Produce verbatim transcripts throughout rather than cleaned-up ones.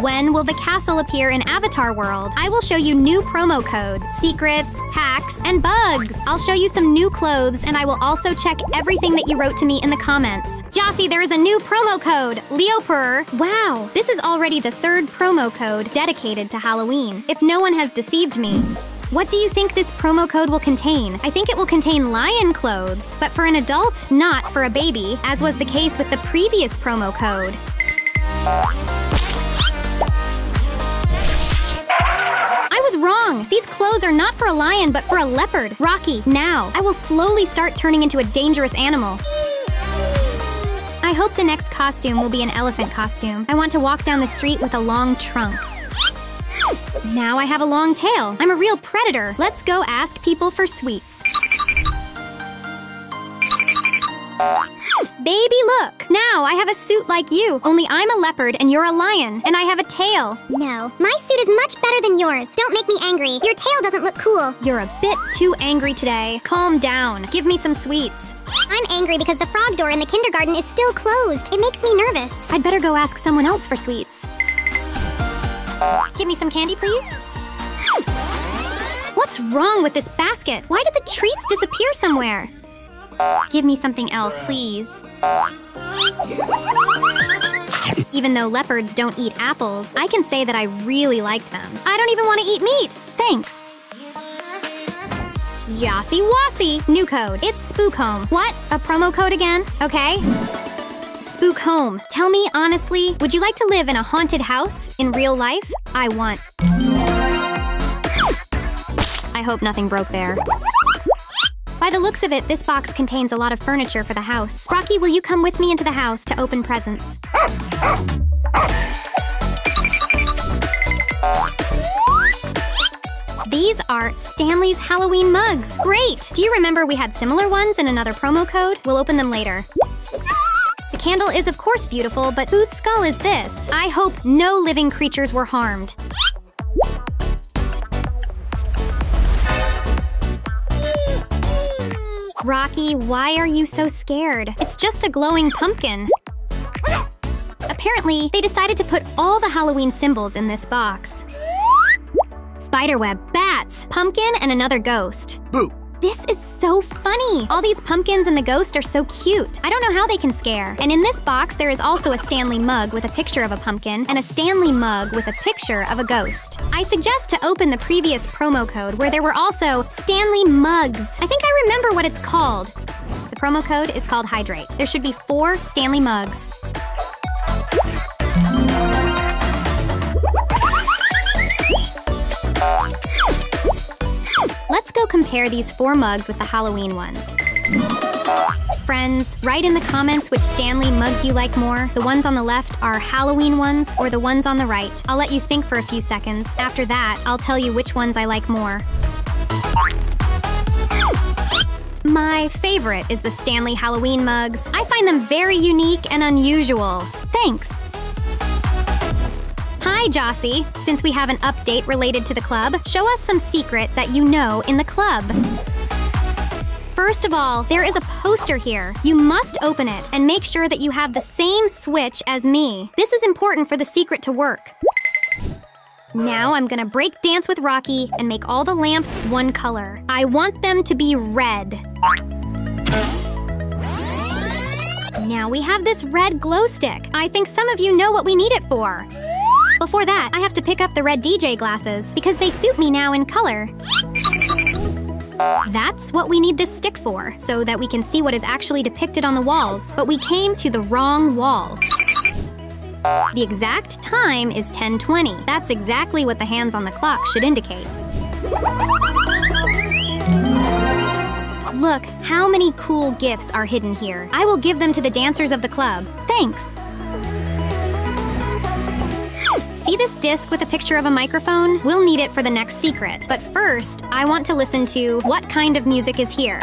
When will the castle appear in Avatar World? I will show you new promo codes, secrets, hacks, and bugs. I'll show you some new clothes, and I will also check everything that you wrote to me in the comments. Jossi, there is a new promo code, Leopur. Wow, this is already the third promo code dedicated to Halloween. If no one has deceived me. What do you think this promo code will contain? I think it will contain lion clothes, but for an adult, not for a baby, as was the case with the previous promo code. Wrong. These clothes are not for a lion, but for a leopard. Rocky, now. I will slowly start turning into a dangerous animal. I hope the next costume will be an elephant costume. I want to walk down the street with a long trunk. Now I have a long tail. I'm a real predator. Let's go ask people for sweets. Baby, look! Now I have a suit like you, only I'm a leopard and you're a lion, and I have a tail. No, my suit is much better than yours. Don't make me angry. Your tail doesn't look cool. You're a bit too angry today. Calm down. Give me some sweets. I'm angry because the frog door in the kindergarten is still closed. It makes me nervous. I'd better go ask someone else for sweets. Give me some candy, please. What's wrong with this basket? Why did the treats disappear somewhere? Give me something else, please. Even though leopards don't eat apples, I can say that I really liked them. I don't even want to eat meat! Thanks! Jossi Wossi! New code. It's SpookHome. What? A promo code again? Okay. SpookHome. Tell me honestly, would you like to live in a haunted house in real life? I want. I hope nothing broke there. By the looks of it, this box contains a lot of furniture for the house. Rocky, will you come with me into the house to open presents? These are Stanley's Halloween mugs. Great! Do you remember we had similar ones in another promo code? We'll open them later. The candle is of course beautiful, but whose skull is this? I hope no living creatures were harmed. Rocky, why are you so scared? It's just a glowing pumpkin. Apparently, they decided to put all the Halloween symbols in this box. Spiderweb, bats, pumpkin, and another ghost. Boo! This is so funny! All these pumpkins and the ghost are so cute. I don't know how they can scare. And in this box, there is also a Stanley mug with a picture of a pumpkin and a Stanley mug with a picture of a ghost. I suggest to open the previous promo code where there were also Stanley mugs. I think I remember what it's called. The promo code is called Hydrate. There should be four Stanley mugs. Let's go compare these four mugs with the Halloween ones. Friends, write in the comments which Stanley mugs you like more. The ones on the left are Halloween ones or the ones on the right. I'll let you think for a few seconds. After that, I'll tell you which ones I like more. My favorite is the Stanley Halloween mugs. I find them very unique and unusual. Thanks! Hi, Jossi! Since we have an update related to the club, show us some secret that you know in the club. First of all, there is a poster here. You must open it and make sure that you have the same switch as me. This is important for the secret to work. Now I'm gonna break dance with Rocky and make all the lamps one color. I want them to be red. Now we have this red glow stick. I think some of you know what we need it for. Before that, I have to pick up the red D J glasses because they suit me now in color. That's what we need this stick for, so that we can see what is actually depicted on the walls. But we came to the wrong wall. The exact time is ten twenty. That's exactly what the hands on the clock should indicate. Look, how many cool gifts are hidden here. I will give them to the dancers of the club. Thanks! See this disc with a picture of a microphone? We'll need it for the next secret. But first, I want to listen to What Kind of Music Is Here?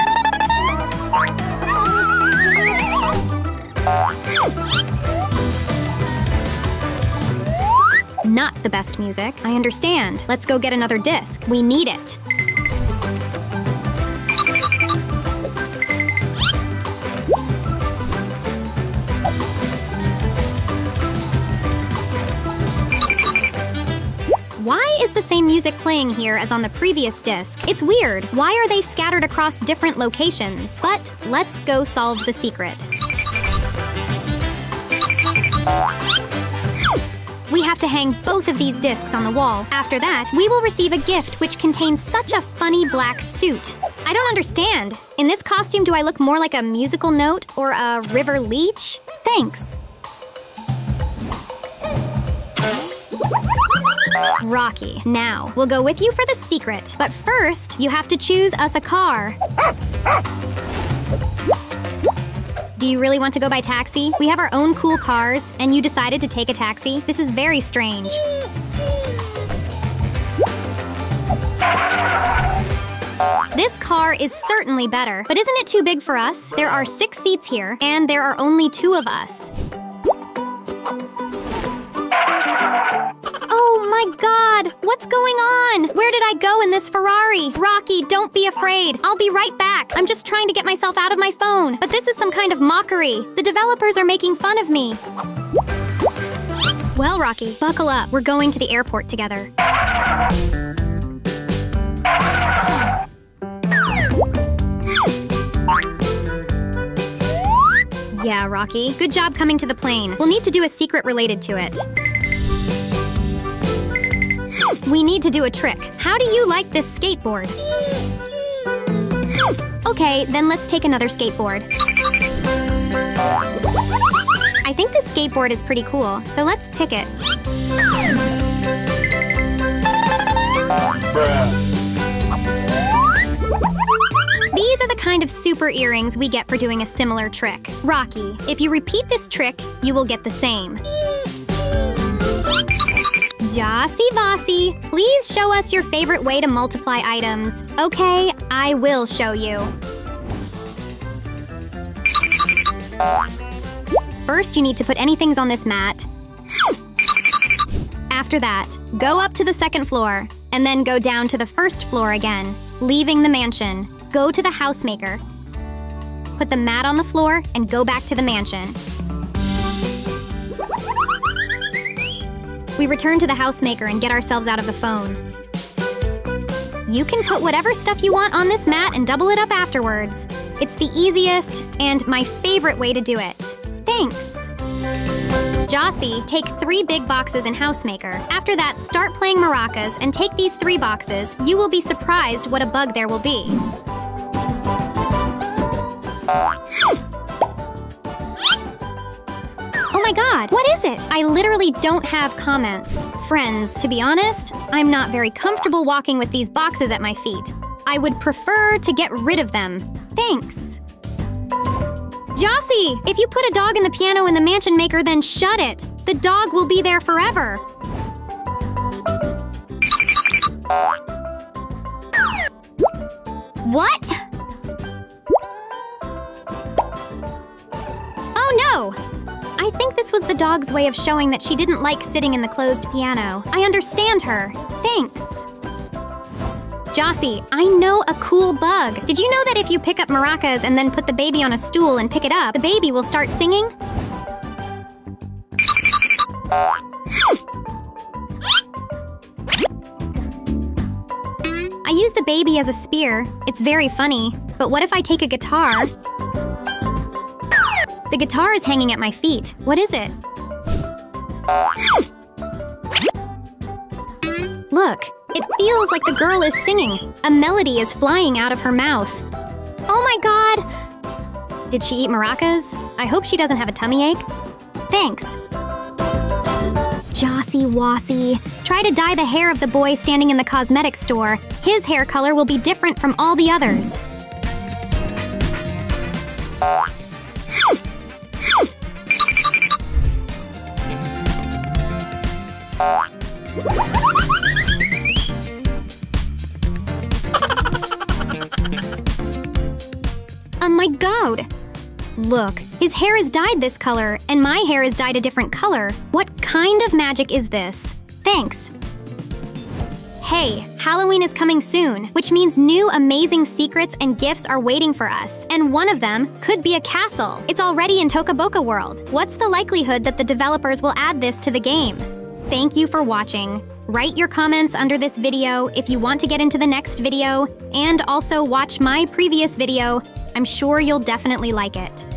Not the best music. I understand. Let's go get another disc. We need it. Why is the same music playing here as on the previous disc? It's weird. Why are they scattered across different locations? But let's go solve the secret. We have to hang both of these discs on the wall. After that, we will receive a gift which contains such a funny black suit. I don't understand. In this costume, do I look more like a musical note or a river leech? Thanks. Rocky, now, we'll go with you for the secret. But first, you have to choose us a car. Do you really want to go by taxi? We have our own cool cars, and you decided to take a taxi? This is very strange. This car is certainly better, but isn't it too big for us? There are six seats here, and there are only two of us. Oh my God! What's going on? Where did I go in this Ferrari? Rocky, don't be afraid. I'll be right back. I'm just trying to get myself out of my phone. But this is some kind of mockery. The developers are making fun of me. Well, Rocky, buckle up. We're going to the airport together. Yeah, Rocky. Good job coming to the plane. We'll need to do a secret related to it. We need to do a trick. How do you like this skateboard? Okay, then let's take another skateboard. I think this skateboard is pretty cool, so let's pick it. These are the kind of super earrings we get for doing a similar trick. Rocky, if you repeat this trick, you will get the same. Jossi Wossi, please show us your favorite way to multiply items. Okay, I will show you. First, you need to put anything on this mat. After that, go up to the second floor, and then go down to the first floor again, leaving the mansion. Go to the housemaker. Put the mat on the floor and go back to the mansion. We return to the housemaker and get ourselves out of the phone. You can put whatever stuff you want on this mat and double it up afterwards. It's the easiest and my favorite way to do it. Thanks! Jossi, take three big boxes in housemaker. After that, start playing maracas and take these three boxes. You will be surprised what a bug there will be. Oh my God, what is it? I literally don't have comments. Friends, to be honest, I'm not very comfortable walking with these boxes at my feet. I would prefer to get rid of them. Thanks. Jossi, if you put a dog in the piano in the mansion maker, then shut it. The dog will be there forever. What? Oh no! I think this was the dog's way of showing that she didn't like sitting in the closed piano. I understand her. Thanks. Jossi, I know a cool bug. Did you know that if you pick up maracas and then put the baby on a stool and pick it up, the baby will start singing? I use the baby as a spear. It's very funny. But what if I take a guitar? The guitar is hanging at my feet. What is it? Look, it feels like the girl is singing. A melody is flying out of her mouth. Oh my God! Did she eat maracas? I hope she doesn't have a tummy ache. Thanks. Jossi Wossi, try to dye the hair of the boy standing in the cosmetic store. His hair color will be different from all the others. Oh my God! Look, his hair is dyed this color, and my hair is dyed a different color. What kind of magic is this? Thanks. Hey, Halloween is coming soon, which means new amazing secrets and gifts are waiting for us. And one of them could be a castle. It's already in Toca Boca World. What's the likelihood that the developers will add this to the game? Thank you for watching. Write your comments under this video if you want to get into the next video, and also watch my previous video. I'm sure you'll definitely like it.